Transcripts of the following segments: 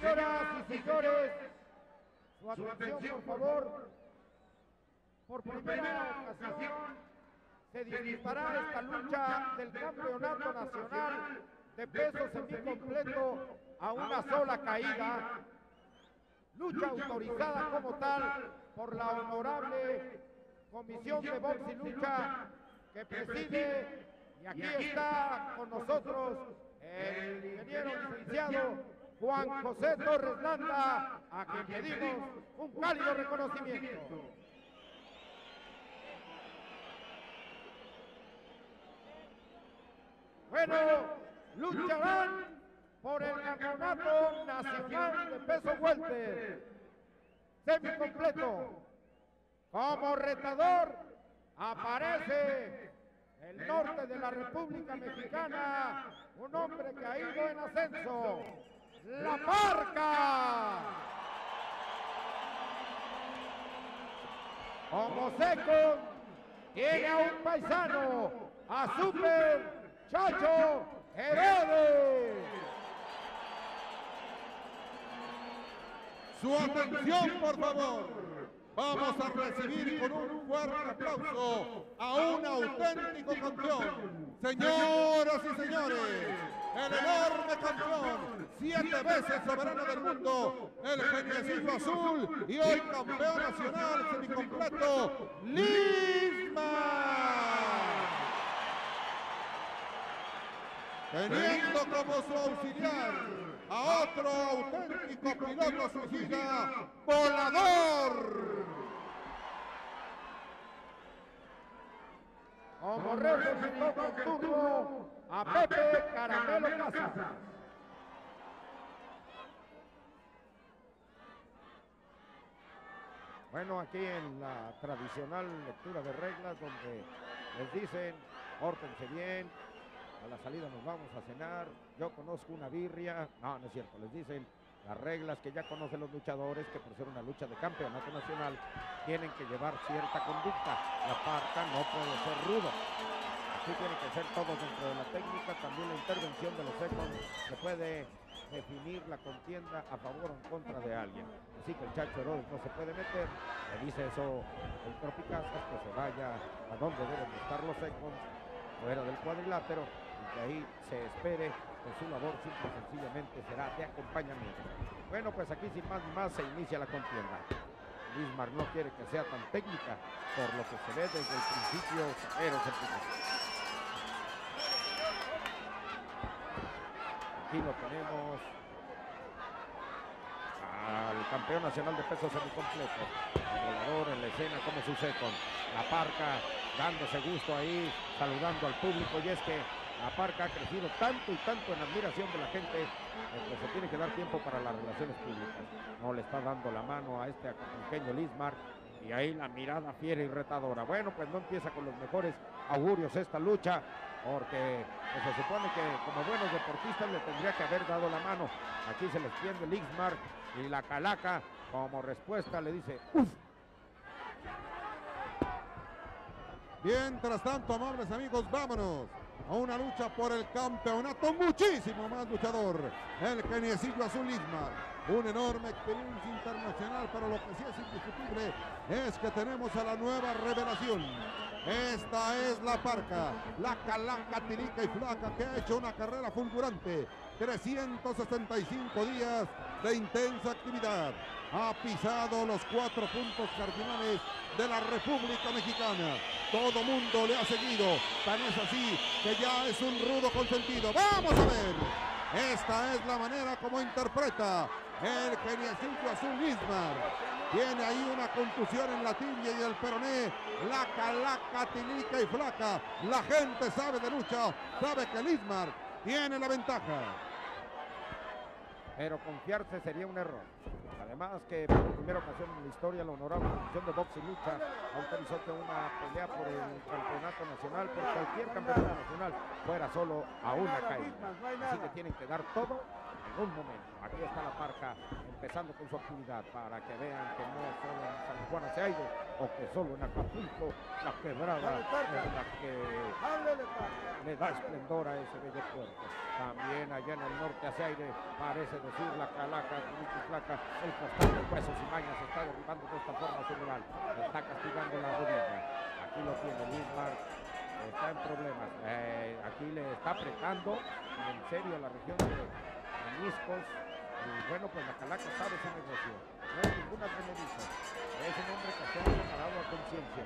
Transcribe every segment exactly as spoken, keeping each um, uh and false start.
Señoras y señores, su atención, por favor. Por primera ocasión se disputará esta lucha del campeonato nacional de peso semicompleto a una sola caída. Lucha autorizada como tal por la honorable Comisión de Box y Lucha que preside. Y aquí está con nosotros el ingeniero licenciado Juan José Torres Landa, a quien pedimos un cálido reconocimiento. Bueno, lucharán por el campeonato nacional de peso welter semicompleto. Como retador aparece el norte de la República Mexicana, un hombre que ha ido en ascenso, La Parca. Ojo Seco tiene a un paisano, a Súper Chacho Herodes. Su atención, por favor. Vamos a recibir con un fuerte aplauso a un auténtico campeón. Señoras y señores, el enorme campeón, siete veces soberano del mundo, el geniecillo azul y hoy campeón nacional semicompleto, Lizmark. Teniendo como su auxiliar a otro auténtico piloto suicida, Volador. Como representó con turno a Pepe Caramelo Casas. Bueno, aquí en la tradicional lectura de reglas donde les dicen, pórtense bien, a la salida nos vamos a cenar, yo conozco una birria. No, no es cierto, les dicen las reglas que ya conocen los luchadores, que por ser una lucha de campeonato nacional tienen que llevar cierta conducta. La Parca no puede ser rudo, así tiene que ser todo dentro de la técnica. También la intervención de los secos se puede definir la contienda a favor o en contra de alguien, así que el Chacho Herodes no se puede meter. Le dice eso el Tropicasas, que se vaya a donde deben estar los secos, fuera del cuadrilátero, y que ahí se espere que su labor simple y sencillamente será de acompañamiento. Bueno, pues aquí sin más ni más se inicia la contienda. Lizmark no quiere que sea tan técnica, por lo que se ve desde el principio cero centímetros. Aquí lo tenemos al campeón nacional de peso semicompleto, el Volador en la escena como su second, La Parca dándose gusto ahí, saludando al público. Y es que La Parca ha crecido tanto y tanto en admiración de la gente, que se tiene que dar tiempo para las relaciones públicas. No le está dando la mano a este pequeño Lizmark, y ahí la mirada fiera y retadora. Bueno, pues no empieza con los mejores augurios esta lucha, porque pues se supone que como buenos deportistas le tendría que haber dado la mano. Aquí se le extiende Lizmark y la calaca como respuesta le dice ¡uf! Mientras tanto, amables amigos, vámonos a una lucha por el campeonato. Muchísimo más luchador, el geniecillo azul Lizmark. Una enorme experiencia internacional, pero lo que sí es indiscutible es que tenemos a la nueva revelación. Esta es La Parca, la calaca tirica y flaca que ha hecho una carrera fulgurante. trescientos sesenta y cinco días de intensa actividad. Ha pisado los cuatro puntos cardinales de la República Mexicana. Todo mundo le ha seguido, tan es así que ya es un rudo consentido. ¡Vamos a ver! Esta es la manera como interpreta el geniecillo azul Lizmark. Tiene ahí una contusión en la tibia y el peroné, la calaca tilica y flaca. La gente sabe de lucha, sabe que Lizmark tiene la ventaja. Pero confiarse sería un error. Además que por primera ocasión en la historia la honorable Comisión de Box y Lucha autorizó que una pelea por el campeonato nacional, por cualquier campeonato nacional, fuera solo a una caída. Así que tienen que dar todo en ningún momento. Aquí está La Parca empezando con su actividad para que vean que no es solo en San Juan hace aire o que solo en Acapulco la quebrada es la que le da esplendor a ese bello cuerpo. También allá en el norte hace aire, parece decir la calaca, placa, el costal de huesos y mañas está derribando de esta forma su rival, está castigando la rodilla. Aquí lo tiene Lizmark. Está en problemas, eh, aquí le está apretando en serio a la región de meniscos y bueno, pues la calaca sabe su negocio, no hay ninguna tremendita, es un hombre que se ha preparado a conciencia.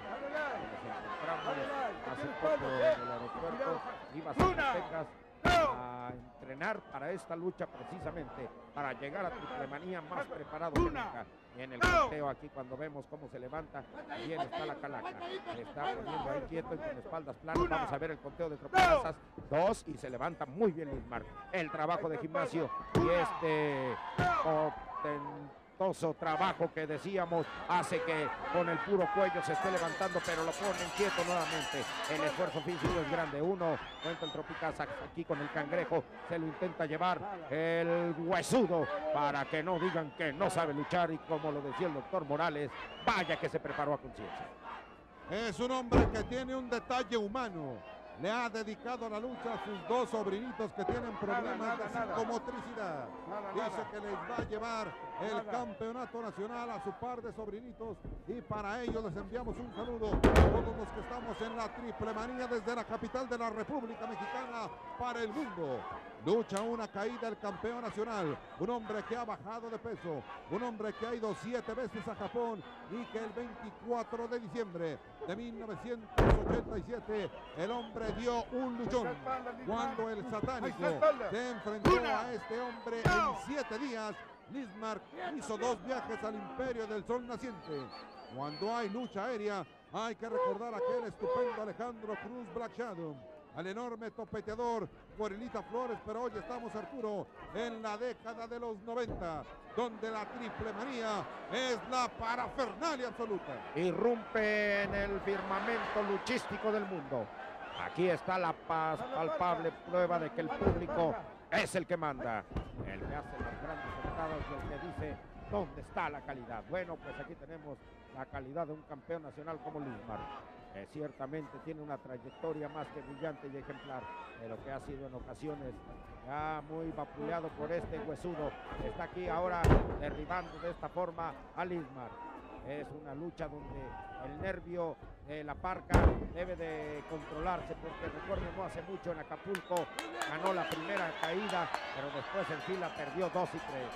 Nos encontramos hace poco en el aeropuerto, iba a Zacatecas a entrenar para esta lucha precisamente, para llegar a Triplemanía más preparado que nunca. Y en el conteo aquí cuando vemos cómo se levanta, bien está la calaca, le está poniendo ahí quieto y con espaldas planas. Vamos a ver el conteo de tropezas, dos, y se levanta muy bien Lizmark. El trabajo de gimnasio y este portentoso trabajo que decíamos hace que con el puro cuello se esté levantando, pero lo ponen quieto nuevamente. El esfuerzo físico es grande. Uno, cuenta el tropicaza aquí con el cangrejo, se lo intenta llevar el huesudo para que no digan que no sabe luchar, y como lo decía el doctor Morales, vaya que se preparó a conciencia. Es un hombre que tiene un detalle humano, le ha dedicado a la lucha a sus dos sobrinitos que tienen problemas nada, nada, de psicomotricidad. Nada, nada. Dice que les va a llevar el nada. campeonato nacional a su par de sobrinitos, y para ellos les enviamos un saludo a todos los que estamos en la Triplemanía desde la capital de la República Mexicana para el mundo. Lucha una caída el campeón nacional, un hombre que ha bajado de peso, un hombre que ha ido siete veces a Japón y que el veinticuatro de diciembre de mil novecientos ochenta y siete el hombre dio un luchón cuando el satánico se enfrentó a este hombre en siete días. Lizmark hizo dos viajes al imperio del sol naciente. Cuando hay lucha aérea hay que recordar a aquel estupendo Alejandro Cruz Black Shadow, al enorme topeteador Guarilita Flores, pero hoy estamos, Arturo, en la década de los noventa, donde la Triplemanía es la parafernalia absoluta. Irrumpe en el firmamento luchístico del mundo. Aquí está la paz, palpable prueba de que el público es el que manda, el que hace las grandes sentadas y el que dice dónde está la calidad. Bueno, pues aquí tenemos la calidad de un campeón nacional como Lizmark, que ciertamente tiene una trayectoria más que brillante y ejemplar, pero que ha sido en ocasiones ya muy vapuleado por este huesudo. Está aquí ahora derribando de esta forma a Lizmark. Es una lucha donde el nervio de La Parca debe de controlarse, porque recuerdo no hace mucho en Acapulco ganó la primera caída, pero después en fila perdió dos y tres.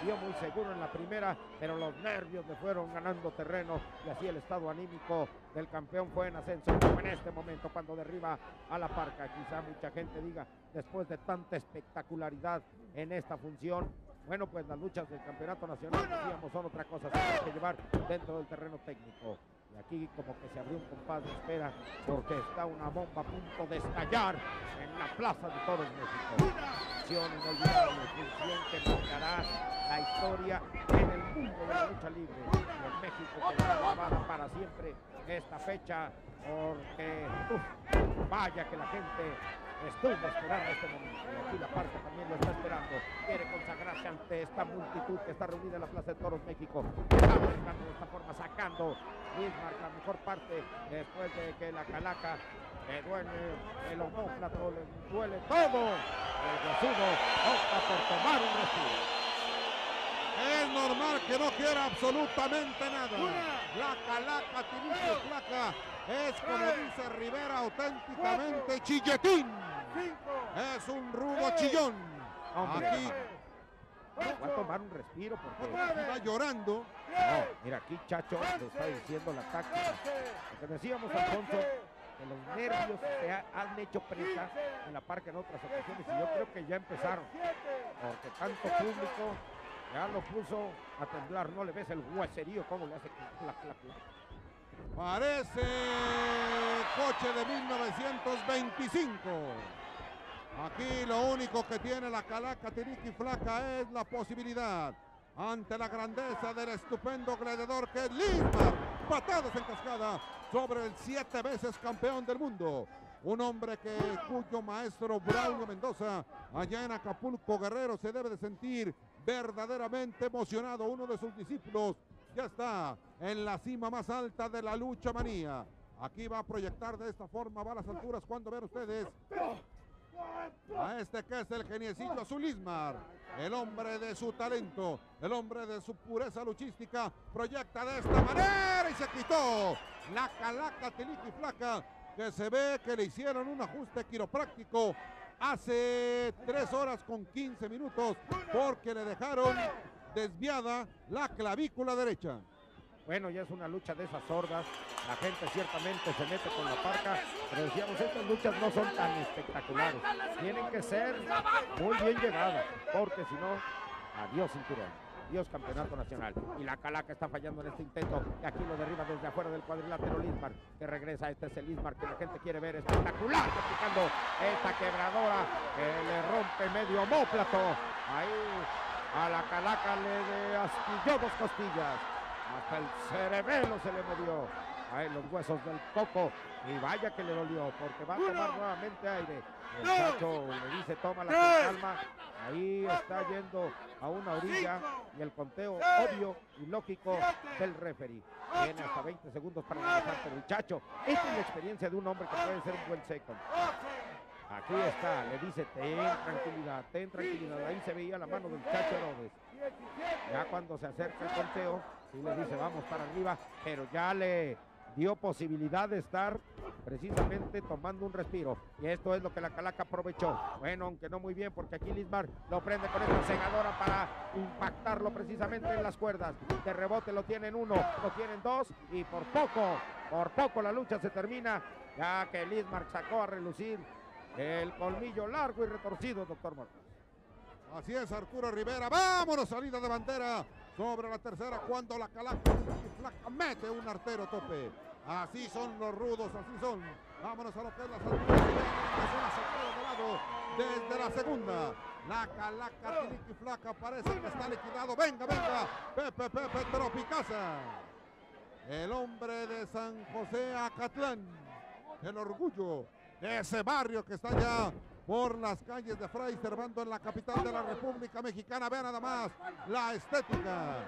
Se vio muy seguro en la primera, pero los nervios le fueron ganando terreno, y así el estado anímico del campeón fue en ascenso. En este momento, cuando derriba a La Parca, quizá mucha gente diga, después de tanta espectacularidad en esta función, bueno, pues las luchas del campeonato nacional, decíamos, son otra cosa, se tienen que llevar dentro del terreno técnico. Y aquí como que se abrió un compás de espera, porque está una bomba a punto de estallar en la Plaza de Toros México. Función inolvidable, función que marcará la historia en el mundo de la lucha libre y en México, que será grabada para siempre esta fecha, porque uf, vaya que la gente estuvo esperando este momento. Y aquí La Parca también lo está esperando, quiere consagrarse ante esta multitud que está reunida en la Plaza de Toros México. Está buscando de esta forma, sacando Lizmark la mejor parte, después de que la calaca le duele el homóplato, le duele todo. El huesudo opta por tomar un respiro. Es normal que no quiera absolutamente nada. La calaca, Tinicio Placa, es como dice Rivera, auténticamente chilletín. Es un rudo chillón. Aquí va a tomar un respiro porque está llorando. No, mira, aquí Chacho le está diciendo la táctica. Lo que decíamos, Alfonso, que los nervios se ha, han hecho presa en La Parca en otras ocasiones, y yo creo que ya empezaron, porque tanto público ya lo puso a temblar. No le ves el hueserío como le hace la, la, la. Parece coche de mil novecientos veinticinco. Aquí lo único que tiene la calaca Tiniqui Flaca es la posibilidad ante la grandeza del estupendo gladiador que es Lizmark. Patadas en cascada sobre el siete veces campeón del mundo. un hombre que, cuyo maestro Bravo Mendoza, allá en Acapulco Guerrero, se debe de sentir verdaderamente emocionado. Uno de sus discípulos ya está en la cima más alta de la lucha manía. Aquí va a proyectar de esta forma, va a las alturas cuando vean ustedes a este que es el geniecillo azul Lizmark, el hombre de su talento, el hombre de su pureza luchística, proyecta de esta manera y se quitó la calaca tiliquiflaca que se ve que le hicieron un ajuste quiropráctico hace tres horas con quince minutos porque le dejaron desviada la clavícula derecha. Bueno, ya es una lucha de esas sordas, la gente ciertamente se mete con La Parca, pero decíamos, estas luchas no son tan espectaculares, tienen que ser muy bien llegadas, porque si no, adiós cinturón, adiós campeonato nacional. Y la calaca está fallando en este intento, y aquí lo derriba desde afuera del cuadrilátero Lizmark, que regresa. Este es el Lizmark que la gente quiere ver, espectacular, aplicando esta quebradora, que le rompe medio omóplato, ahí a la calaca le astilló dos costillas. Hasta el cerebelo se le movió, ahí los huesos del coco, y vaya que le dolió, porque va a tomar nuevamente aire. El Chacho le dice, tómala con calma, ahí está yendo a una orilla, y el conteo obvio y lógico del referee. Tiene hasta veinte segundos para regresar, pero el Chacho, esta es la experiencia de un hombre que puede ser un buen second. Aquí está, le dice, ten tranquilidad, ten tranquilidad, ahí se veía la mano del Chacho Herodes. Ya cuando se acerca el conteo, sí le dice, vamos para arriba, pero ya le dio posibilidad de estar precisamente tomando un respiro. Y esto es lo que la calaca aprovechó. Bueno, aunque no muy bien, porque aquí Lizmark lo prende con esta segadora para impactarlo precisamente en las cuerdas. De rebote lo tienen uno, lo tienen dos, y por poco, por poco la lucha se termina, ya que Lizmark sacó a relucir el colmillo largo y retorcido, doctor Mor. Así es, Arturo Rivera. Vámonos, salida de bandera sobre la tercera cuando la calaca mete un artero tope. Así son los rudos, así son. Vámonos a lo que es la salida. Desde la segunda, la calaca tiliquiflaca parece que está liquidado. Venga, venga, Pepe, Pepe, Tropicasa. El hombre de San José Acatlán, el orgullo de ese barrio que está allá por las calles de Fray Servando en la capital de la República Mexicana. Vean nada más la estética.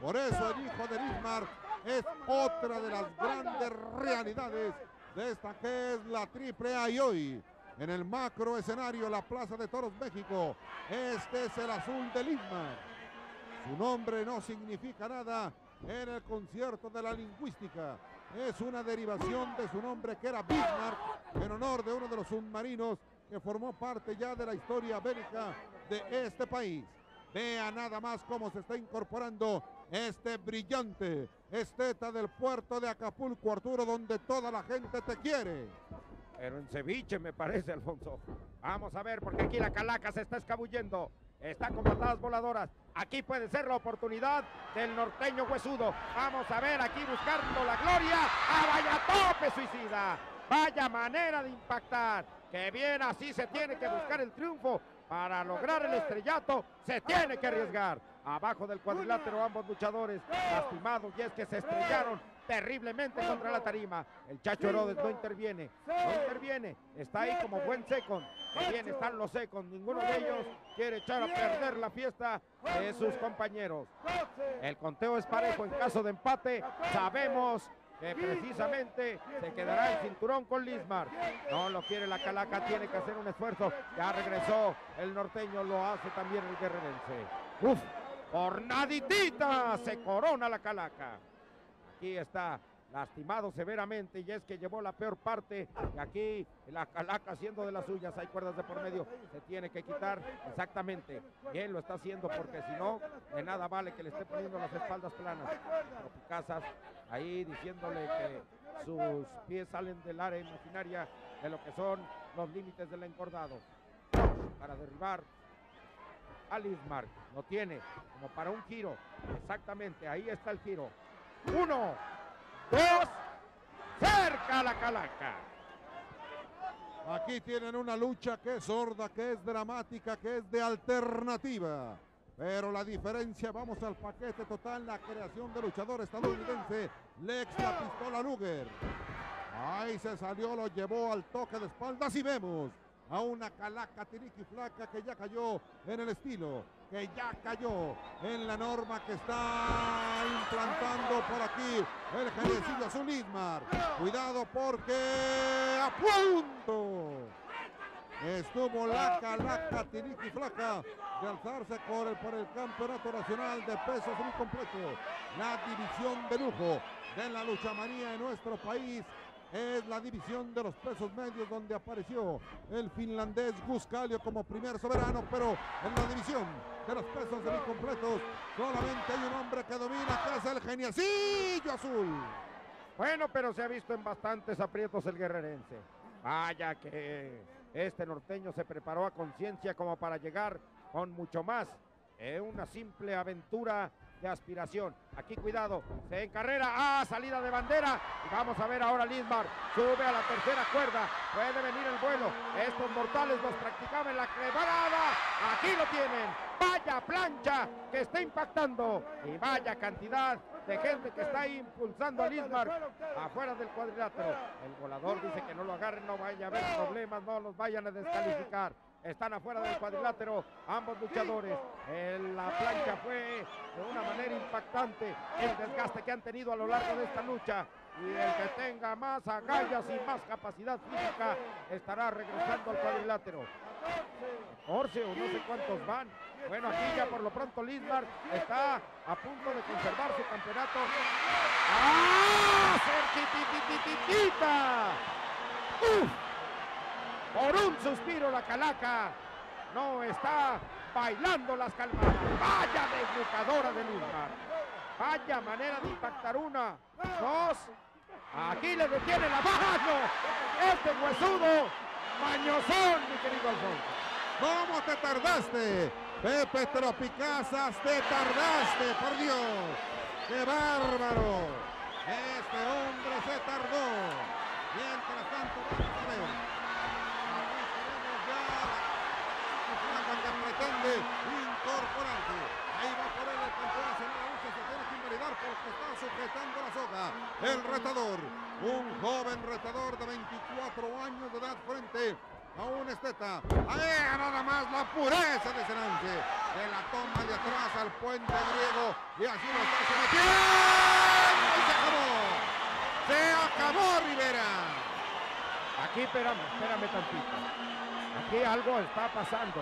Por eso el hijo de Lizmark es otra de las grandes realidades de esta que es la triple A. Y hoy, en el macro escenario, la Plaza de Toros México, este es el azul de Lizmark. Su nombre no significa nada en el concierto de la lingüística. Es una derivación de su nombre que era Bismarck, en honor de uno de los submarinos que formó parte ya de la historia bélica de este país. Vea nada más cómo se está incorporando este brillante esteta del puerto de Acapulco, Arturo, donde toda la gente te quiere. Pero en ceviche me parece, Alfonso. Vamos a ver, porque aquí la calaca se está escabullendo. Está con patadas voladoras. Aquí puede ser la oportunidad del norteño huesudo. Vamos a ver, aquí buscando la gloria. ¡Ah, vaya tope suicida! Vaya manera de impactar. Que bien, así se tiene que buscar el triunfo. Para lograr el estrellato se tiene que arriesgar. Abajo del cuadrilátero ambos luchadores lastimados, y es que se estrellaron terriblemente contra la tarima. El Chacho Herodes no interviene, no interviene, está ahí como buen second. Que bien están los second, ninguno de ellos quiere echar a perder la fiesta de sus compañeros. El conteo es parejo, en caso de empate sabemos que precisamente se quedará el cinturón con Lizmark. No lo quiere la calaca, tiene que hacer un esfuerzo. Ya regresó el norteño, lo hace también el guerrerense. Uf, hornaditita, se corona la calaca. Aquí está lastimado severamente, y es que llevó la peor parte, y aquí la calaca haciendo de las suyas. Hay cuerdas de por medio, se tiene que quitar exactamente, y él lo está haciendo, porque si no, de nada vale que le esté poniendo las espaldas planas. Tropicazas ahí diciéndole que sus pies salen del área imaginaria de lo que son los límites del encordado, para derribar a Lizmark. Lo tiene como para un giro, exactamente, ahí está el giro. Uno, dos, cerca la calaca. Aquí tienen una lucha que es sorda, que es dramática, que es de alternativa. Pero la diferencia, vamos al paquete total, la creación de luchador estadounidense Lex la Pistola Luger. Ahí se salió, lo llevó al toque de espaldas y vemos a una calaca tiriqui flaca que ya cayó en el estilo, que ya cayó en la norma que está implantando por aquí el Jerezillo azul Lizmark. Cuidado porque a punto estuvo la calaca tiriqui flaca de alzarse por el, por el campeonato nacional de peso semicompleto. La división de lujo de la luchamanía en nuestro país es la división de los pesos medios, donde apareció el finlandés Guscalio como primer soberano, pero en la división de los pesos semicompletos solamente hay un hombre que domina, que es el Geniecillo Azul. Bueno, pero se ha visto en bastantes aprietos el guerrerense. Vaya que este norteño se preparó a conciencia como para llegar con mucho más. Eh, una simple aventura de aspiración. Aquí cuidado, se encarrera, a salida de bandera, y vamos a ver ahora Lizmark, sube a la tercera cuerda, puede venir el vuelo, estos mortales los practicaban la clevarada, aquí lo tienen, vaya plancha que está impactando, y vaya cantidad de gente que está impulsando a Lizmark afuera del cuadrilátero. El volador dice que no lo agarren, no vaya a haber problemas, no los vayan a descalificar. Están afuera del cuadrilátero ambos luchadores. El, la plancha fue de una manera impactante el desgaste que han tenido a lo largo de esta lucha. Y el que tenga más agallas y más capacidad física estará regresando al cuadrilátero. catorce o no sé cuántos van. Bueno, aquí ya por lo pronto Lizmark está a punto de conservar su campeonato. ¡Ah! ¡Cerquititititita! ¡Uf! Por un suspiro la calaca no está bailando las calmadas. Vaya desnucadora de Lizmark. Vaya manera de impactar, una, dos. Aquí le detiene la baja. No. Este huesudo mañosón, mi querido Alfonso. ¿Cómo te tardaste? Pepe Tropicazas, te tardaste, por Dios. ¡Qué bárbaro! Este hombre se tardó. Mientras tanto, vamos a ver. Pretende incorporarse, ahí va por él el campeón nacional, se tiene que invalidar porque está sujetando la soga el retador, un joven retador de veinticuatro años de edad frente a un esteta. Ahí nada más la pureza de ese lance, de la toma de atrás al puente griego, y así lo está sometiendo y se acabó, se acabó Rivera. Aquí espérame, espérame tantito, aquí algo está pasando.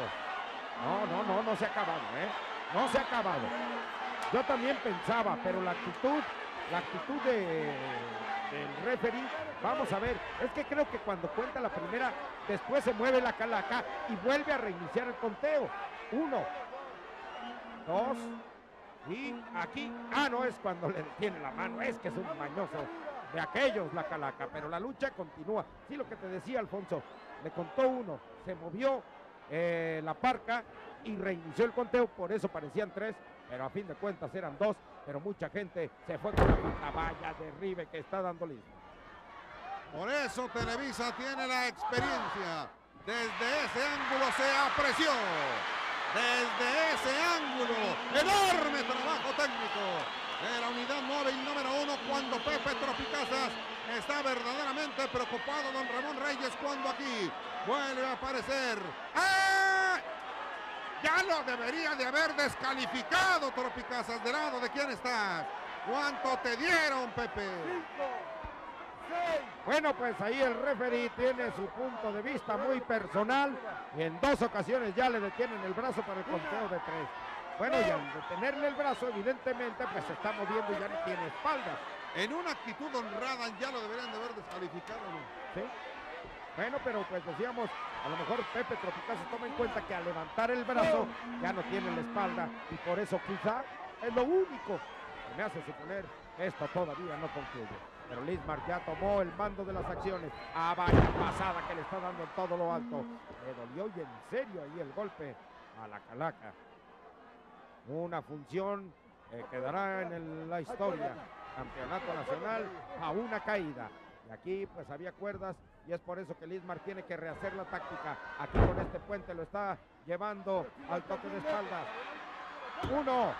No, no, no, no se ha acabado, ¿eh? No se ha acabado. Yo también pensaba, pero la actitud, la actitud de, del referee, vamos a ver, es que creo que cuando cuenta la primera, después se mueve la calaca y vuelve a reiniciar el conteo. Uno, dos, y aquí, ah, no, es cuando le detiene la mano, es que es un mañoso de aquellos la calaca, pero la lucha continúa. Sí, lo que te decía, Alfonso, le contó uno, se movió, Eh, la Parca, y reinició el conteo, por eso parecían tres, pero a fin de cuentas eran dos, pero mucha gente se fue con la valla derribe que está dando listo. Por eso Televisa tiene la experiencia, desde ese ángulo se apreció, desde ese ángulo, enorme trabajo técnico de la unidad móvil número uno, cuando Pepe Tropicazas está verdaderamente preocupado, don Ramón Reyes, cuando aquí vuelve a aparecer. ¡Ah! Ya lo debería de haber descalificado, Tropicazas. ¿De lado de quién estás? ¿Cuánto te dieron, Pepe? cinco, seis. Bueno, pues ahí el referee tiene su punto de vista muy personal, y en dos ocasiones ya le detienen el brazo para el conteo de tres. Bueno, y al detenerle el brazo, evidentemente, pues se está moviendo y ya no tiene espalda. En una actitud honrada ya lo deberían de haber descalificado, ¿no? Sí. Bueno, pero pues decíamos, a lo mejor Pepe Tropicazas toma en cuenta que al levantar el brazo ya no tiene la espalda, y por eso quizá es lo único que me hace suponer que esto todavía no concluye. Pero Lizmark ya tomó el mando de las acciones. Ah, vaya pasada que le está dando en todo lo alto. Le dolió, y en serio ahí el golpe a la calaca. Una función eh, quedará en el, la historia. Campeonato nacional a una caída. Y aquí pues había cuerdas, y es por eso que Lizmark tiene que rehacer la táctica. Aquí con este puente lo está llevando al toque de espaldas. Uno,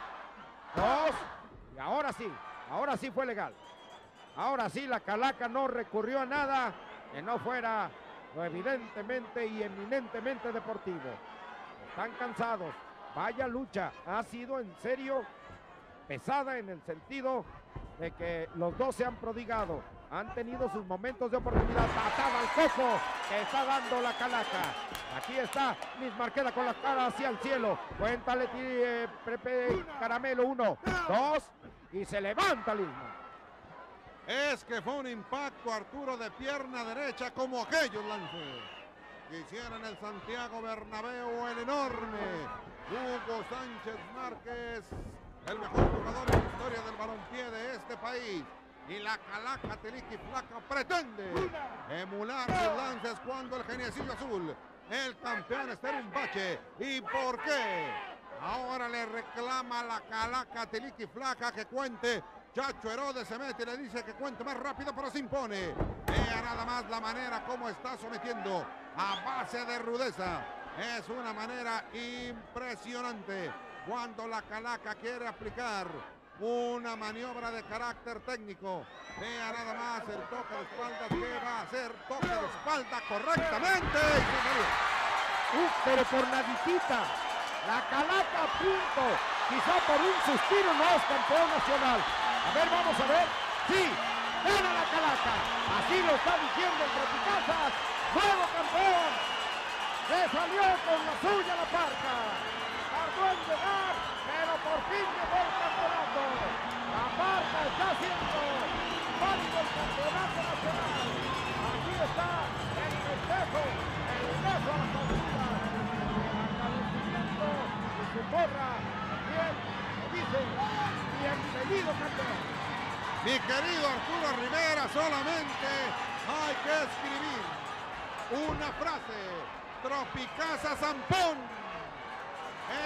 dos, y ahora sí, ahora sí fue legal. Ahora sí, la calaca no recurrió a nada que no fuera lo evidentemente y eminentemente deportivo. Están cansados. Vaya lucha. Ha sido en serio pesada en el sentido de que los dos se han prodigado. Han tenido sus momentos de oportunidad. Patada al coco que está dando la calaca. Aquí está Lizmark, queda con la cara hacia el cielo. Cuéntale, eh, Pepe Caramelo. Uno, dos, y se levanta Lizmark. Es que fue un impacto, Arturo, de pierna derecha, como aquellos lances que hicieron el Santiago Bernabéu, el enorme Hugo Sánchez Márquez, el mejor jugador en la historia del balompié de este país. Y la calaca Teliqui Flaca pretende emular los lances cuando el geniecillo azul, el campeón, está en un bache. ¿Y por qué? Ahora le reclama la calaca Teliqui Flaca que cuente. Chacho Herodes se mete y le dice que cuente más rápido, pero se impone. Vea nada más la manera como está sometiendo a base de rudeza. Es una manera impresionante cuando la calaca quiere aplicar una maniobra de carácter técnico. Vea nada más el toque de espalda que va a hacer. Toque de espalda correctamente. Uh, pero por naditita. La calaca a punto. Quizá por un suspiro no es campeón nacional. A ver, vamos a ver. Sí, gana la calaca. Así lo está diciendo el Tropicazas. Nuevo campeón. Se salió con la suya la Parca. Tardó en llegar, pero por fin llegó el campeonato. La Parca está haciendo válido el campeonato nacional. Aquí está el festejo, el ingreso a la consulta. El agradecimiento y su porra. Bien, dice. Bienvenido, campeón. Mi querido Arturo Rivera, solamente hay que escribir una frase: Tropicazas zampón.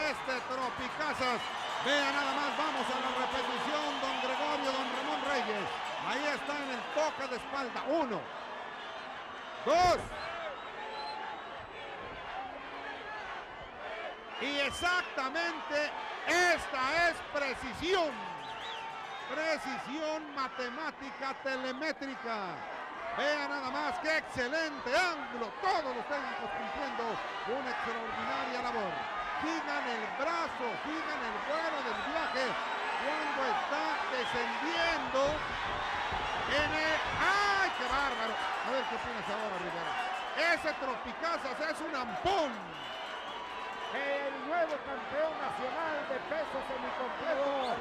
Este Tropicazas, vea nada más, vamos a la repetición, don Gregorio, don Ramón Reyes. Ahí está en el toque de espalda. Uno, dos. Y exactamente esta es precisión, precisión matemática telemétrica. Vea nada más qué excelente ángulo, todos los técnicos cumpliendo una extraordinaria labor. Sigan el brazo, sigan el vuelo del viaje cuando está descendiendo en el... ¡Ay, qué bárbaro! A ver qué opinas ahora, Rivera. Ese Tropicazas es un ampón. El nuevo campeón nacional de peso semicompleto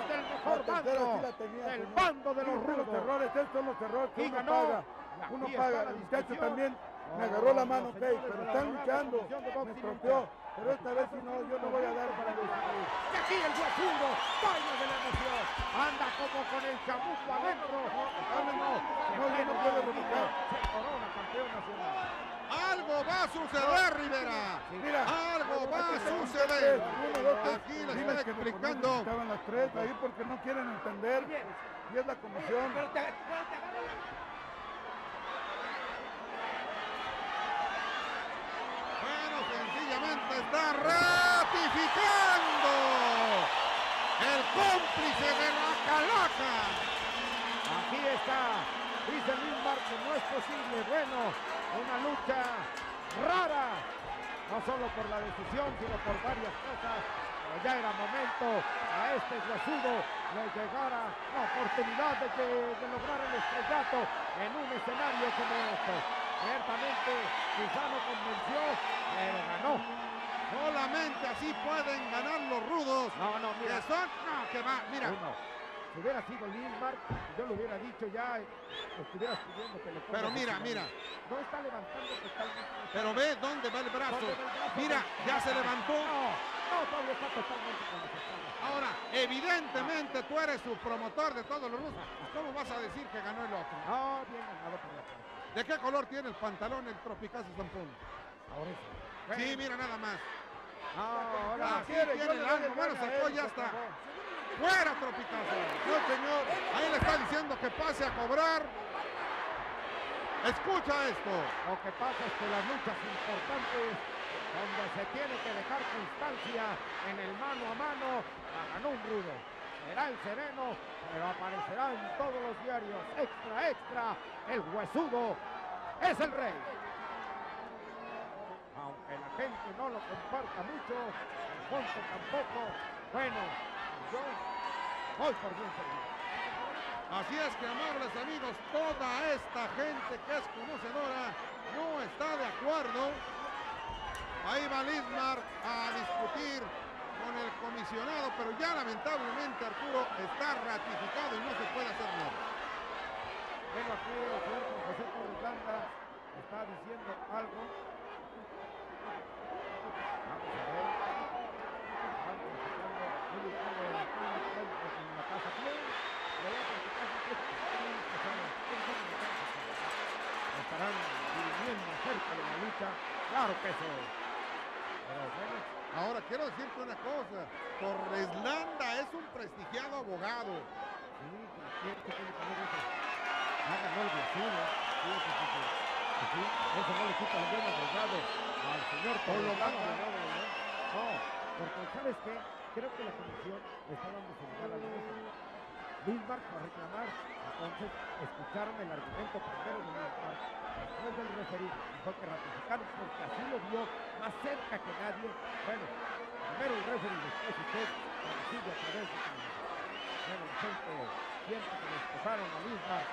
es del mejor bando, del bando de los rudos. Terrores, estos son los terrores que uno paga. Uno paga, el muchacho también me agarró la mano, pero están luchando, me estropeó, pero esta vez no, yo no voy a dar para los rudos. Y aquí el guapudo, baila de la emoción, anda como con el chamuco adentro. No, yo no puedo recuperar. Se corona campeón nacional. Algo va a suceder, Rivera. Mira, algo va a suceder. Aquí les estoy explicando. Estaban las tres ahí porque no quieren entender. Y es la comisión. Bueno, sencillamente está ratificando el cómplice de la calaca. Aquí está. Dice Lizmark que no es posible. Bueno, una lucha rara, no solo por la decisión, sino por varias cosas. Pero ya era momento a este huesudo le llegara la oportunidad de, que, de lograr el estrellato en un escenario como este. Ciertamente, quizá no convenció, pero ganó. Solamente así pueden ganar los rudos. No, no, mira. Que son, no, que va, mira. Uno. Si hubiera sido Lizmark, yo lo hubiera dicho ya, estuviera pidiendo que le... Pero mira, mira. No está levantando totalmente. Pero ve dónde va el brazo. Va el brazo mira, ya el... se levantó. No, no, todavía está totalmente con los espaldas. Ahora, evidentemente ah. tú eres su promotor de todos los rusos. ¿Cómo vas a decir que ganó el otro? No, bien ganado por la cara. ¿De qué color tiene el pantalón el Tropicazas Zampón? Ahora sí. Bueno. Sí, mira nada más. No, ahora sí tiene el ángulo. Bueno, sacó ya está. ¡Fuera, Tropicazas! ¡No, señor! Ahí le está diciendo que pase a cobrar. Escucha esto. Lo que pasa es que las luchas importantes, donde se tiene que dejar constancia en el mano a mano, ganó un rudo. será el sereno, pero aparecerá en todos los diarios. Extra, extra, el huesudo es el rey. Aunque la gente no lo comparta mucho, Alfonso tampoco, bueno, yo voy por bien servido. Así es que, amables amigos, toda esta gente que es conocedora no está de acuerdo. Ahí va Lizmark a discutir con el comisionado, pero ya lamentablemente, Arturo, está ratificado y no se puede hacer nada. Bueno, aquí el señor Juan José Torres Landa está diciendo algo. Vamos a ver. En la casa estarán viviendo cerca de la lucha, claro que sí. Pero bueno, ahora quiero decirte una cosa, Torres Landa es un prestigiado abogado. Sí, cierto que le ponen eso. Ha ganado el vecino, eso no le quita el bien abogado al señor Torres Landa. No, porque ¿sabes qué? Creo que la comisión está dando su lugar a la lucha. Lizmark va a reclamar, entonces escucharon el argumento primero de Lizmark, después del referido, dijo que ratificaron porque así lo vio más cerca que nadie. Bueno, primero el referido, después usted, conocido a través de su vida. Bueno, gente, siempre que le esposaron a Lizmark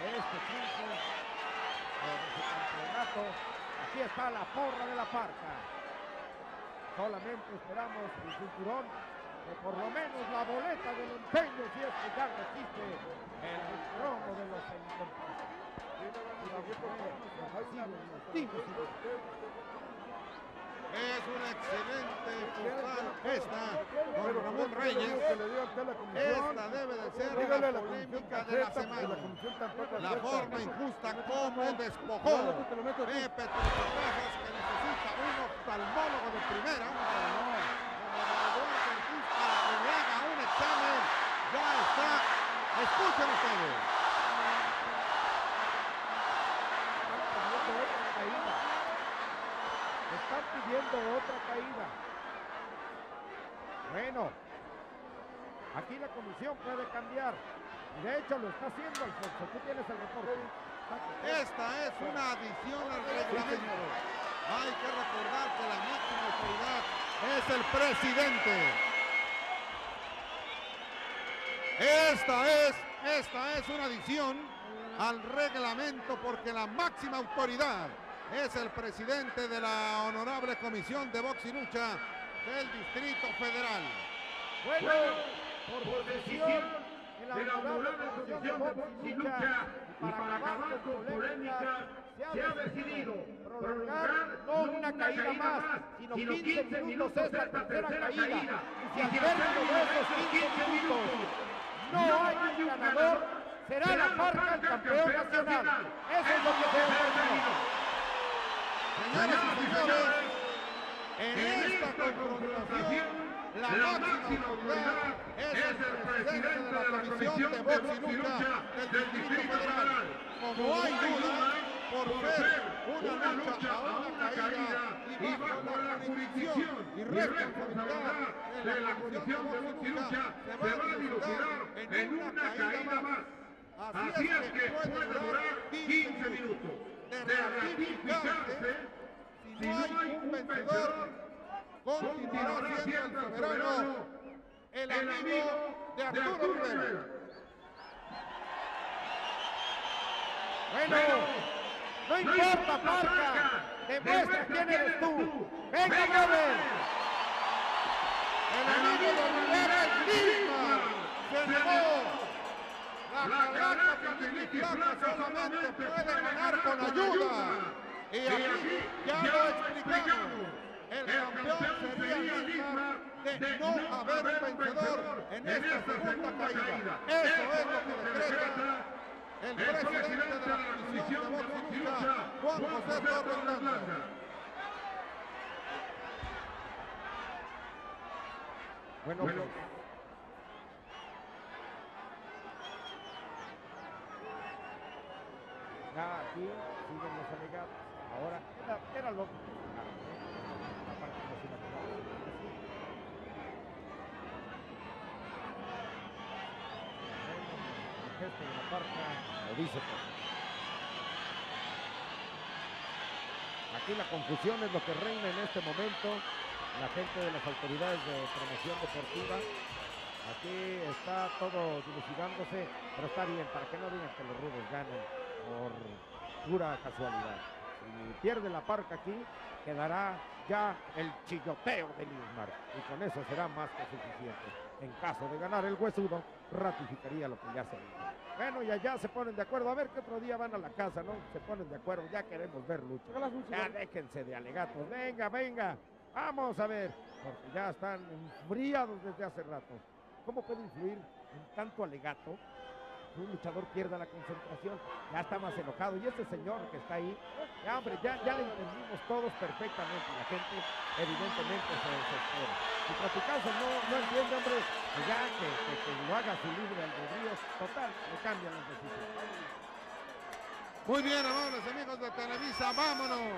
de este punto, de su campeonato, aquí está la porra de la Parca. Solamente esperamos el cinturón, que por lo menos la boleta del empeño, si es que ya resiste el trono de los encontros. Es una excelente portada esta con Ramón Reyes. Esta debe de ser la polémica de la semana. La forma injusta como despojó Pepe Caramelo que necesita un oftalmólogo de primera. Ya está, escuchen ustedes. Están pidiendo otra caída. Están pidiendo otra caída. Bueno, aquí la comisión puede cambiar. De hecho, lo está haciendo Alfonso. Tú tienes el reporte. Esta es una adición al reglamento. Hay que recordar que la máxima autoridad es el presidente. Esta es, esta es una adición al reglamento porque la máxima autoridad es el presidente de la Honorable Comisión de Box y Lucha del Distrito Federal. Bueno, por decisión de la Honorable Comisión de Box y Lucha y para acabar con polémicas, se ha decidido prolongar no una caída más, sino quince minutos es la tercera caída. Y si albergan esos quince minutos... No, no hay, hay un ganador, ganador será, será la Parca el campeón nacional. nacional. Eso es lo que se ha decidido. Señoras y señores, en esta, esta confrontación, la, la máxima autoridad es el presidente de la, de la Comisión de Box y Lucha del, del Distrito Federal. Como hay duda, por ver una lucha a una caída y bajo la jurisdicción y responsabilidad de la Comisión de Box y Lucha se va a dilucidar en una caída más. Así es que puede durar quince minutos. De ratificarse, si no hay un vencedor, continuará siendo el soberano, el amigo de Arturo Rivera. Bueno. No importa, Parca, demuestra quién eres tú. Venga, Gabriel. El amigo de Rivera es Lizmark. Se negó. La caraca que Lizmark solamente puede ganar con ayuda. Y aquí ya lo explicamos. El campeón sería Lizmark de no haber un vencedor en esta segunda caída. Eso es lo que decreta el presidente de la Comisión de Box y Lucha, Juan José Torres Landa. Bueno, bueno. Ya aquí siguen los alegatos. Ahora, era, era loco. gesto de La Parca lo dice todo. Aquí la confusión es lo que reina en este momento. La gente de las autoridades de promoción deportiva, aquí está todo dilucidándose, pero está bien, para que no digan que los rudos ganen por pura casualidad. Si pierde La Parca aquí, quedará ya el chilloteo de Lizmark, y con eso será más que suficiente. En caso de ganar el huesudo, ratificaría lo que ya se hizo. Bueno, y allá se ponen de acuerdo, a ver qué otro día van a la casa, ¿no? Se ponen de acuerdo, ya queremos ver lucha. Ya déjense de alegatos, venga, venga, vamos a ver, porque ya están enfriados desde hace rato. ¿Cómo puede influir en tanto alegato que un luchador pierda la concentración? Ya está más enojado, y este señor que está ahí, ya hombre, ya, ya le entendimos todos perfectamente, la gente evidentemente se desespera. Si por tu caso no, no entiende, hombre, pues ya que, que, que lo haga su libre albedrío, total, le cambian las decisiones. Muy bien, amables amigos de Televisa, vámonos.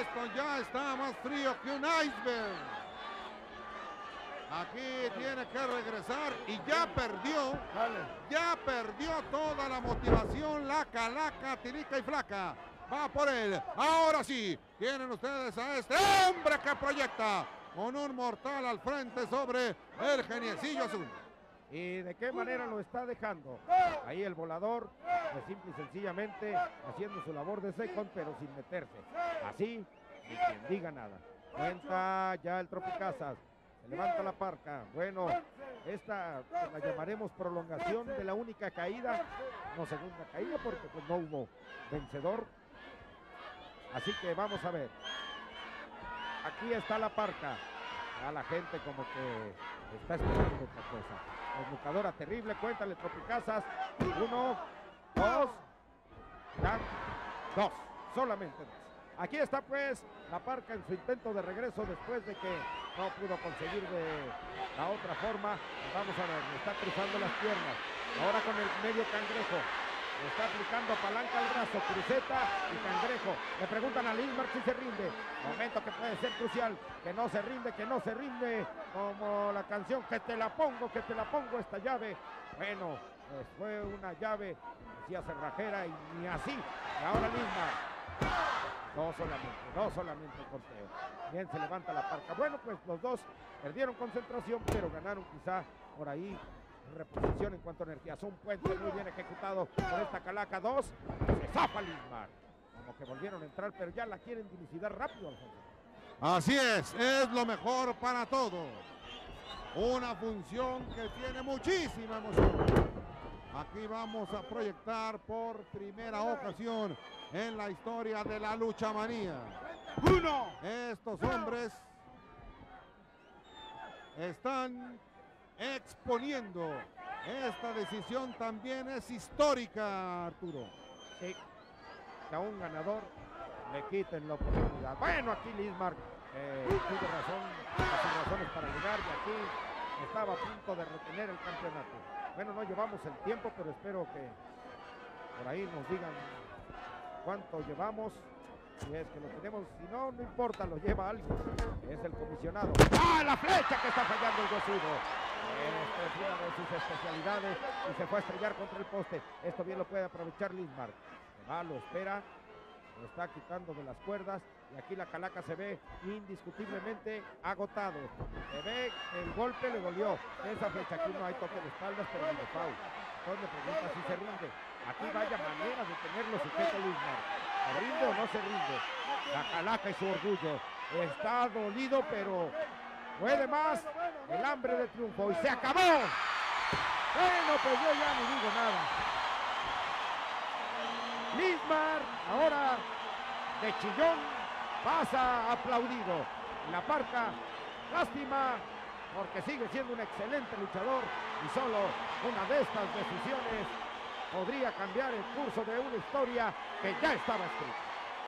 Esto ya está más frío que un iceberg. Aquí tiene que regresar y ya perdió, ya perdió toda la motivación, la calaca, tirica y flaca. Va por él, ahora sí, tienen ustedes a este hombre que proyecta con un mortal al frente sobre el geniecillo azul. ¿Y de qué manera lo está dejando? Ahí el volador, pues simple y sencillamente haciendo su labor de second, pero sin meterse. Así, ni quien diga nada. Cuenta ya el Tropicazas. Se levanta La Parca. Bueno, esta la llamaremos prolongación de la única caída, no segunda caída, porque pues no hubo vencedor. Así que vamos a ver. Aquí está La Parca. A la gente como que está esperando otra cosa. Desnucadora terrible, cuéntale Tropicazas. Uno, dos, ya, dos, solamente dos. Aquí está pues La Parca en su intento de regreso después de que no pudo conseguir de la otra forma. Vamos a ver, está cruzando las piernas. Ahora con el medio cangrejo. Le está aplicando palanca al brazo, cruceta y cangrejo. Le preguntan a Lizmark si se rinde. Momento que puede ser crucial. Que no se rinde, que no se rinde. Como la canción, que te la pongo, que te la pongo esta llave. Bueno, pues fue una llave, decía cerrajera, y ni así. Y ahora Lizmark. No solamente, no solamente el conteo. Bien, se levanta La Parca. Bueno, pues los dos perdieron concentración, pero ganaron quizá por ahí reposición en cuanto a energía. Son puente muy bien ejecutado por esta calaca. Dos, se zafa Lizmark. Como que volvieron a entrar, pero ya la quieren dilucidar rápido, Alfonso. Así es, es lo mejor para todos. Una función que tiene muchísima emoción. Aquí vamos a proyectar por primera ocasión en la historia de la lucha manía. Uno. Estos hombres están exponiendo. Esta decisión también es histórica, Arturo. Sí, que a un ganador le quiten la oportunidad. Bueno, aquí Lizmark eh, tuvo razón, tuvo razones para llegar, y aquí estaba a punto de retener el campeonato. Bueno, no llevamos el tiempo, pero espero que por ahí nos digan cuánto llevamos. Si es que lo tenemos, si no, no importa, lo lleva alguien. Es el comisionado. ¡Ah, la flecha que está fallando el huesudo! Este es una de sus especialidades y se fue a estrellar contra el poste. Esto bien lo puede aprovechar Lizmark. Va, lo espera, lo está quitando de las cuerdas. Y aquí la calaca se ve indiscutiblemente agotado. Se ve el golpe, le dolió. Esa flecha aquí no hay toque de espaldas, pero ni de foul. Entonces le pregunta si se rinde. Aquí vaya manera de tenerlo sujeto Lizmark. ¿Se rinde o no se rinde? La calaca y su orgullo. Está dolido, pero puede más el hambre de triunfo. ¡Y se acabó! Bueno, pues yo ya no digo nada. Lizmark ahora de chillón pasa aplaudido. La Parca, lástima, porque sigue siendo un excelente luchador, y solo una de estas decisiones podría cambiar el curso de una historia que ya estaba escrita.